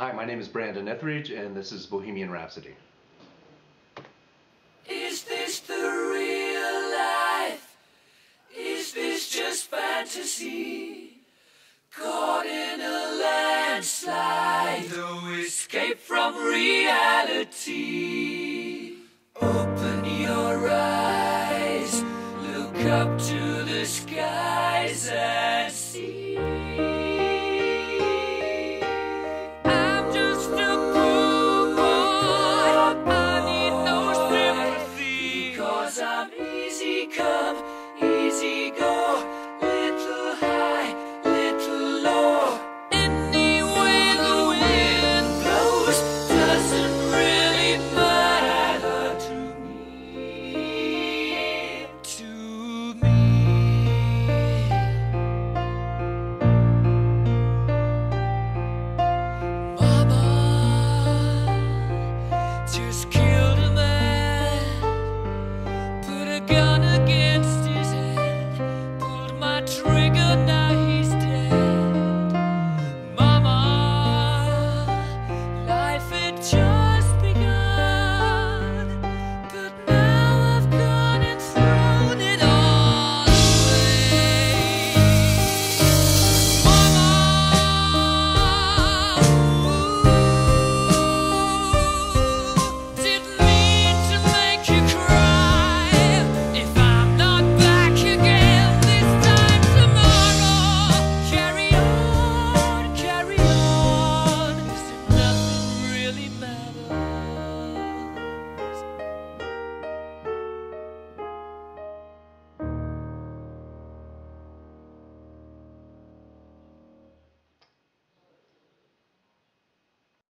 Hi, my name is Brandon Etheridge, and this is Bohemian Rhapsody. Is this the real life? Is this just fantasy? Caught in a landslide, no escape from reality. Open your eyes, look up to the skies.